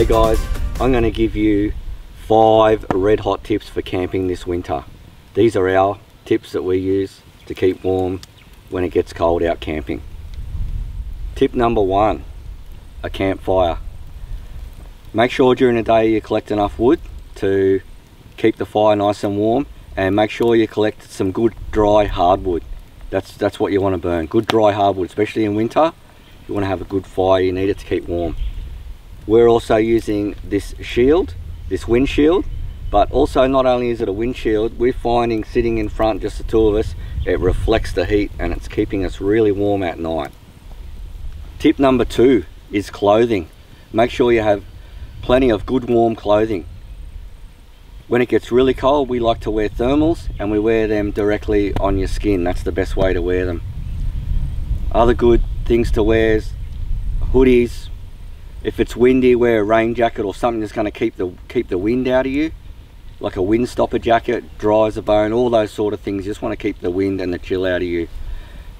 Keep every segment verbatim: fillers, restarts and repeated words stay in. Hey guys, I'm going to give you five red hot tips for camping this winter. These are our tips that we use to keep warm when it gets cold out camping. Tip number one, a campfire. Make sure during the day you collect enough wood to keep the fire nice and warm, and make sure you collect some good dry hardwood. That's, that's what you want to burn, good dry hardwood, especially in winter. You want to have a good fire, you need it to keep warm. We're also using this shield, this windshield, but also not only is it a windshield, we're finding sitting in front, just the two of us, it reflects the heat and it's keeping us really warm at night. Tip number two is clothing. Make sure you have plenty of good warm clothing. When it gets really cold, we like to wear thermals and we wear them directly on your skin. That's the best way to wear them. Other good things to wear is hoodies. If it's windy, wear a rain jacket or something that's going to keep the keep the wind out of you, like a windstopper jacket, dry as a bone, all those sort of things. You just want to keep the wind and the chill out of you.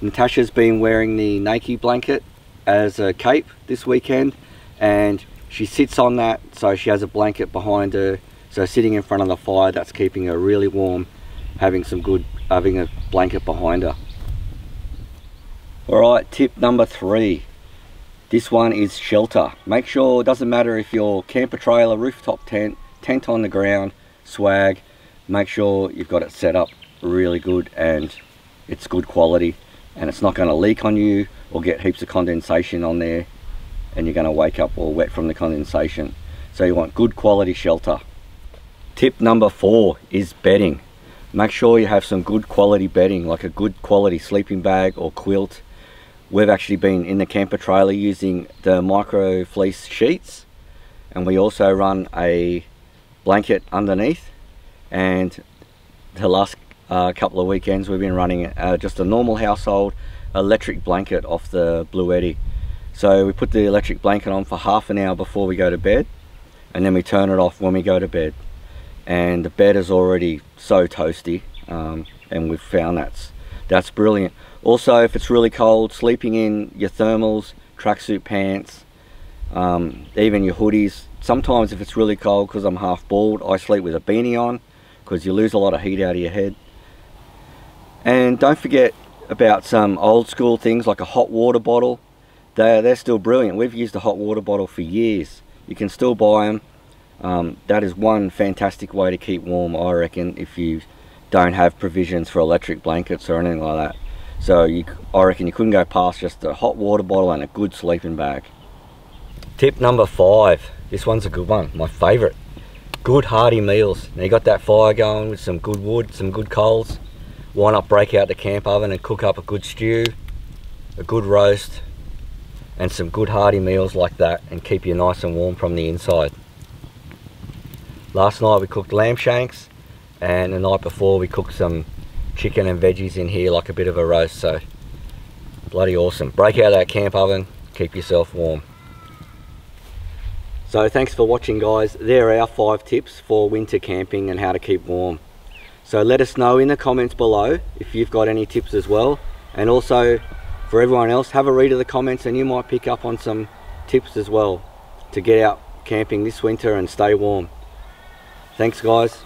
Natasha's been wearing the Nike blanket as a cape this weekend, and she sits on that, so she has a blanket behind her, so sitting in front of the fire, that's keeping her really warm, having some good having a blanket behind her. Alright, tip number three. This one is shelter. Make sure, it doesn't matter if you're camper trailer, rooftop tent, tent on the ground, swag, make sure you've got it set up really good and it's good quality and it's not going to leak on you or get heaps of condensation on there and you're going to wake up all wet from the condensation. So you want good quality shelter. Tip number four is bedding. Make sure you have some good quality bedding, like a good quality sleeping bag or quilt. We've actually been in the camper trailer using the micro fleece sheets, and we also run a blanket underneath, and the last uh, couple of weekends we've been running uh, just a normal household electric blanket off the Blue Eddy. So we put the electric blanket on for half an hour before we go to bed, and then we turn it off when we go to bed, and the bed is already so toasty, um, and we've found that's that's brilliant. Also, if it's really cold, sleeping in your thermals, tracksuit pants, um, even your hoodies. Sometimes if it's really cold, because I'm half bald, I sleep with a beanie on, because you lose a lot of heat out of your head. And don't forget about some old school things like a hot water bottle. They're, they're still brilliant. We've used a hot water bottle for years. You can still buy them. Um, that is one fantastic way to keep warm, I reckon, if you don't have provisions for electric blankets or anything like that. So you, I reckon you couldn't go past just a hot water bottle and a good sleeping bag. Tip number five. This one's a good one, my favourite. Good hearty meals. Now you got that fire going with some good wood, some good coals. Why not break out the camp oven and cook up a good stew, a good roast, and some good hearty meals like that, and keep you nice and warm from the inside. Last night we cooked lamb shanks, and the night before we cooked some chicken and veggies in here, like a bit of a roast. So bloody awesome. Break out that camp oven, keep yourself warm. So thanks for watching, guys. There are our five tips for winter camping and how to keep warm. So let us know in the comments below if you've got any tips as well, and also for everyone else, have a read of the comments and you might pick up on some tips as well to get out camping this winter and stay warm. Thanks guys.